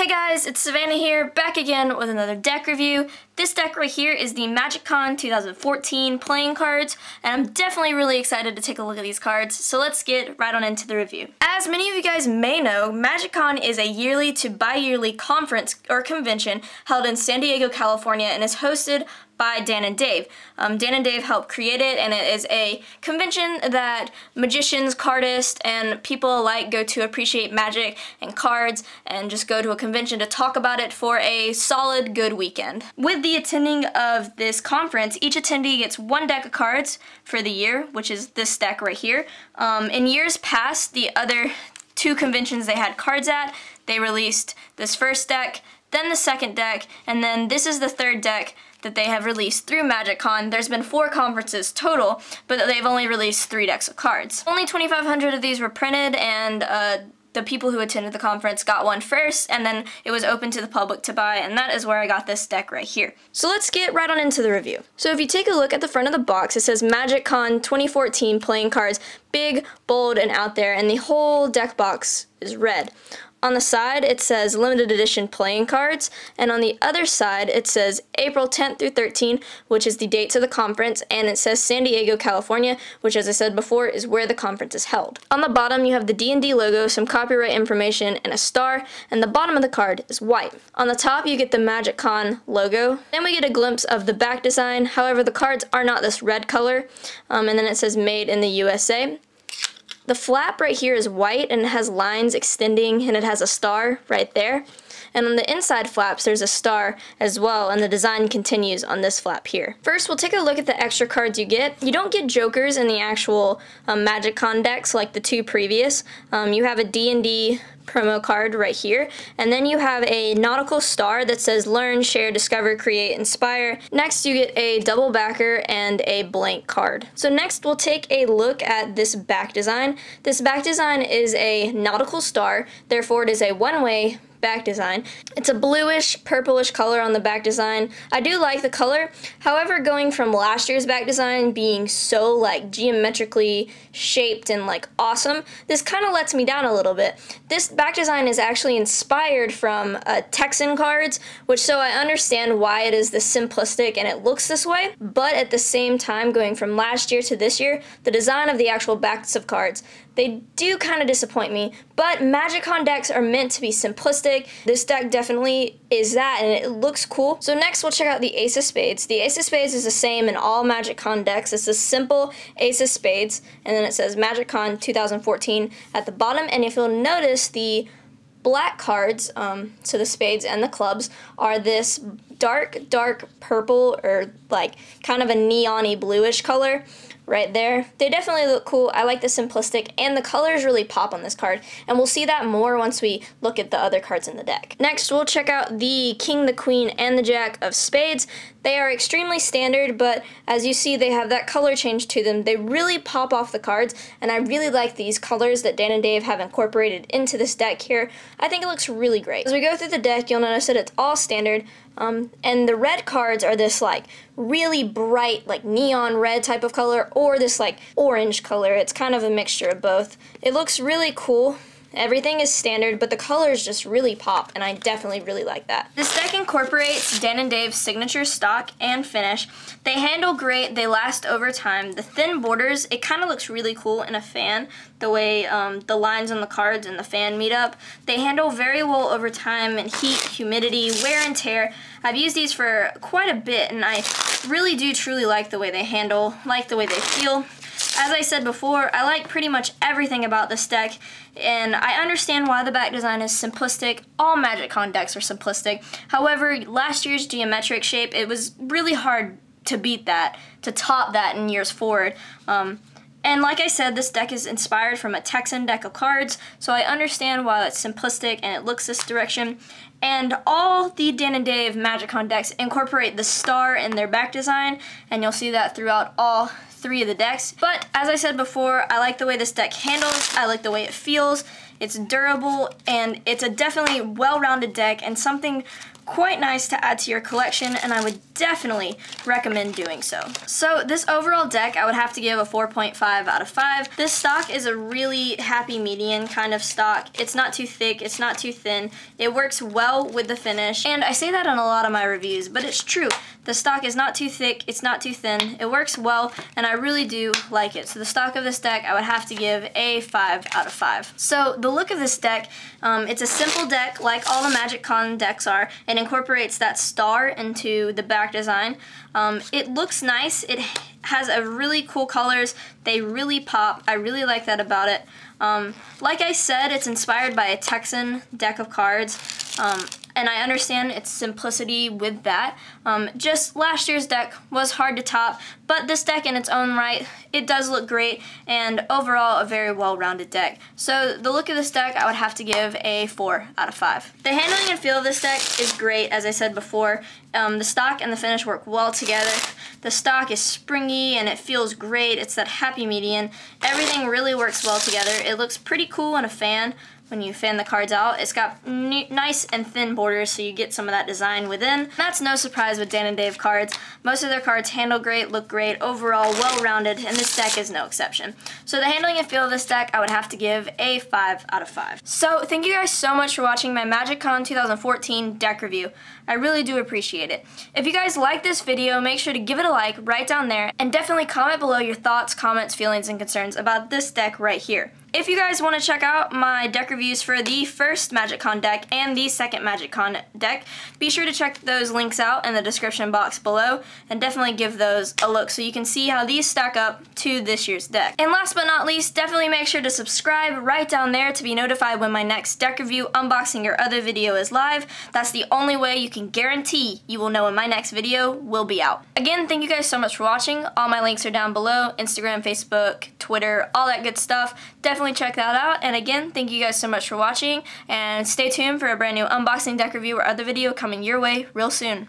Hey guys, it's Savannah here, back again with another deck review. This deck right here is the Magic Con 2014 playing cards, and I'm definitely really excited to take a look at these cards, so let's get right on into the review. As many of you guys may know, Magic Con is a yearly to bi-yearly conference or convention held in San Diego, California, and is hosted by Dan and Dave. Dan and Dave helped create it, and it is a convention that magicians, cardists, and people alike go to appreciate magic and cards and just go to a convention to talk about it for a solid good weekend. With the attending of this conference, each attendee gets one deck of cards for the year, which is this deck right here. In years past, the other two conventions they had cards at, they released this first deck, then the second deck, and then this is the third deck that they have released through Magic Con. There's been four conferences total, but they've only released three decks of cards. Only 2,500 of these were printed, and the people who attended the conference got one first, and then it was open to the public to buy, and that is where I got this deck right here. So let's get right on into the review. So if you take a look at the front of the box, it says Magic Con 2014 playing cards, big, bold, and out there, and the whole deck box is red. On the side, it says limited edition playing cards, and on the other side, it says April 10th through 13, which is the dates of the conference, and it says San Diego, California, which, as I said before, is where the conference is held. On the bottom, you have the D&D logo, some copyright information, and a star, and the bottom of the card is white. On the top, you get the Magic Con logo. Then we get a glimpse of the back design. However, the cards are not this red color, and then it says Made in the USA. The flap right here is white, and it has lines extending, and it has a star right there. And on the inside flaps, there's a star as well, and the design continues on this flap here. First, we'll take a look at the extra cards you get. You don't get jokers in the actual Magic Con decks like the two previous. You have a D&D promo card right here, and then you have a nautical star that says learn, share, discover, create, inspire. Next, you get a double backer and a blank card. So next, we'll take a look at this back design. This back design is a nautical star, therefore it is a one-way back design. It's a bluish, purplish color on the back design. I do like the color. However, going from last year's back design being so like geometrically shaped and like awesome, this kind of lets me down a little bit. This back design is actually inspired from Texan cards, which so I understand why it is this simplistic and it looks this way, but at the same time, going from last year to this year, the design of the actual backs of cards, they do kind of disappoint me, but Magic Con decks are meant to be simplistic. This deck definitely is that, and it looks cool. So next, we'll check out the Ace of Spades. The Ace of Spades is the same in all Magic Con decks. It's a simple Ace of Spades, and then it says Magic Con 2014 at the bottom, and if you'll notice, the black cards, so the spades and the clubs, are this dark, dark purple, or like kind of a neon-y bluish color. Right there. They definitely look cool. I like the simplistic, and the colors really pop on this card, and we'll see that more once we look at the other cards in the deck. Next, we'll check out the King, the Queen, and the Jack of Spades. They are extremely standard, but as you see, they have that color change to them. They really pop off the cards, and I really like these colors that Dan and Dave have incorporated into this deck here. I think it looks really great. As we go through the deck, you'll notice that it's all standard, and the red cards are this like really bright like neon red type of color, or this like orange color. It's kind of a mixture of both. It looks really cool. Everything is standard, but the colors just really pop, and I definitely really like that. This deck incorporates Dan and Dave's signature stock and finish. They handle great, they last over time. The thin borders, it kind of looks really cool in a fan, the way the lines on the cards and the fan meet up. They handle very well over time and heat, humidity, wear and tear. I've used these for quite a bit, and I really do truly like the way they handle, like the way they feel. As I said before, I like pretty much everything about this deck, and I understand why the back design is simplistic. All Magic Con decks are simplistic. However, last year's geometric shape, it was really hard to beat that, to top that in years forward. And like I said, this deck is inspired from a Texan deck of cards, so I understand why it's simplistic and it looks this direction. And all the Dan and Dave Magic Con decks incorporate the star in their back design, and you'll see that throughout all three of the decks. But as I said before, I like the way this deck handles, I like the way it feels, it's durable, and it's a definitely well-rounded deck and something quite nice to add to your collection, and I would definitely recommend doing so. So this overall deck, I would have to give a 4.5 out of 5. This stock is a really happy median kind of stock. It's not too thick, it's not too thin. It works well with the finish, and I say that in a lot of my reviews, but it's true. The stock is not too thick, it's not too thin, it works well, and I really do like it. So the stock of this deck, I would have to give a 5 out of 5. So the look of this deck, it's a simple deck like all the Magic Con decks are. It incorporates that star into the back design. It looks nice, it has a really cool colors, they really pop, I really like that about it. Like I said, it's inspired by a Texan deck of cards. And I understand its simplicity with that. Just last year's deck was hard to top, but this deck in its own right, it does look great, and overall a very well-rounded deck. So the look of this deck, I would have to give a 4 out of 5. The handling and feel of this deck is great, as I said before. The stock and the finish work well together. The stock is springy and it feels great. It's that happy median. Everything really works well together. It looks pretty cool on a fan. When you fan the cards out, it's got nice and thin borders, so you get some of that design within. That's no surprise with Dan and Dave cards. Most of their cards handle great, look great, overall well-rounded, and this deck is no exception. So the handling and feel of this deck, I would have to give a 5 out of 5. So thank you guys so much for watching my Magic Con 2014 deck review. I really do appreciate it. If you guys like this video, make sure to give it a like right down there, and definitely comment below your thoughts, comments, feelings, and concerns about this deck right here. If you guys want to check out my deck reviews for the first Magic Con deck and the second Magic Con deck, be sure to check those links out in the description box below, and definitely give those a look so you can see how these stack up to this year's deck. And last but not least, definitely make sure to subscribe right down there to be notified when my next deck review, unboxing, or other video is live. That's the only way you can guarantee you will know when my next video will be out. Again, thank you guys so much for watching. All my links are down below: Instagram, Facebook, Twitter, all that good stuff. Definitely check that out, and again, thank you guys so much for watching, and stay tuned for a brand new unboxing, deck review, or other video coming your way real soon.